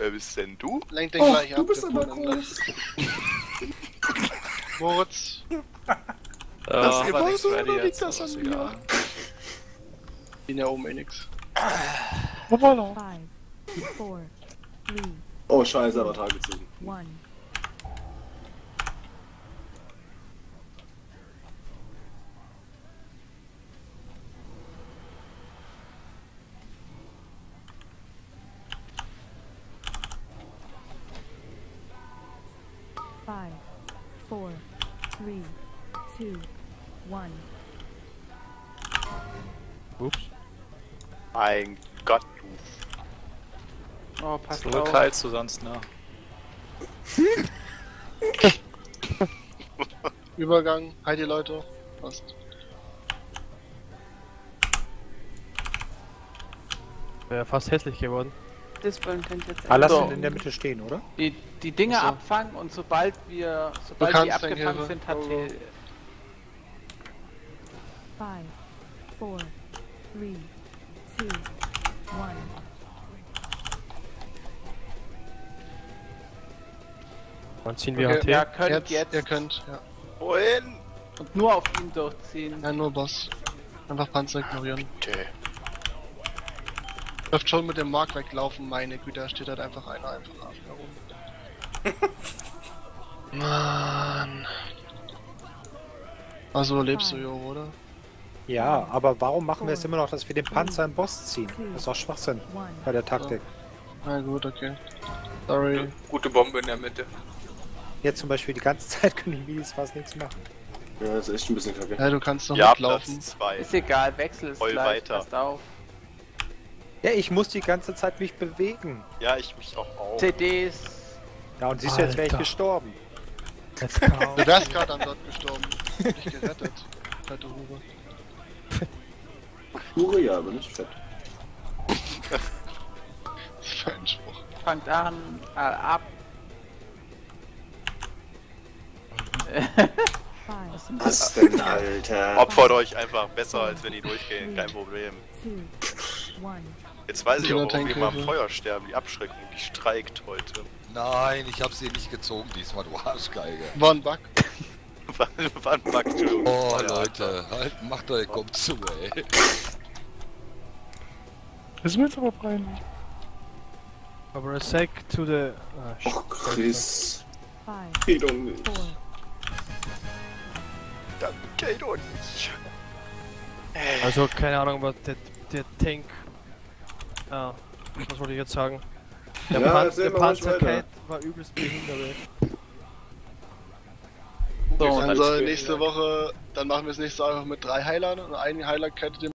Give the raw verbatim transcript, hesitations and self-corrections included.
Wer bist denn du? Lenk den oh, gleich ab. Du bist aber groß. Moritz. Das ist immer so, da liegt das an mir. Ich bin ja oben eh nix. Oh scheiße, aber Tage gezogen. five, four, three, two, one. Ups. Mein Gott, du. Oh, pass auf. So kalt du sonst, ne? Übergang, halt die Leute. Passt. Wäre fast hässlich geworden. Dispeln könnt ihr jetzt. Ah, lass ihn in der Mitte stehen, oder? Die, die Dinge so abfangen und sobald wir, sobald die abgefangen sind, hat die... five, four, three, two, one. Wann ziehen wir okay, H T? Ja, könnt jetzt, jetzt. Ihr könnt, ja. Wohin? Und nur auf ihn durchziehen. Ja, nur Boss. Einfach Panzer ignorieren. Okay. Läuft schon mit dem Mark weglaufen, meine Güte, da steht halt einfach einer einfach nach oben. Mann. Also lebst du, Jo, oder? Ja, aber warum machen wir es immer noch, dass wir den Panzer im Boss ziehen? Das ist doch Schwachsinn bei der Taktik. Na gut, okay. Sorry. Gute Bombe in der Mitte. Jetzt zum Beispiel die ganze Zeit können die Milis fast nichts machen. Ja, das ist echt ein bisschen kacke. Ja, du kannst noch ja, mitlaufen. Zwei. Ist egal, Wechsel ist voll gleich, weiter. Passt auf. Ja, ich muss die ganze Zeit mich bewegen. Ja, ich mich auch auch. C Ds. Ja, und siehst du, jetzt wäre ich gestorben. Du wärst gerade am Dot gestorben. Ich hab dich gerettet. Fette Hure. Hure, ja, aber nicht fett. Fein Spruch. Fangt an, äh, ab. Was, Was denn, Alter? Opfert euch einfach besser, als wenn die durchgehen. Kein Problem. Jetzt weiß ich auch, warum die immer am Feuer sterben, die Abschreckung, die streikt heute. Nein, ich hab sie nicht gezogen diesmal, du Arschgeige. War ein Bug. War, war ein Bug, du. Oh, ja, Leute, halt, macht euch, kommt zu, ey. Das ist mir jetzt aber peinlich. Aber a sec to the... Uh, oh, Chris. Geht doch nicht. Dann geht doch nicht. Also, keine Ahnung, was der, der Tank... Ah, was wollte ich jetzt sagen? Der, ja, Pan der Panzerkeit war übelst behindert. So, also nächste Woche, dann machen wir es nicht so einfach mit drei Heilern und einen Heiler-Kette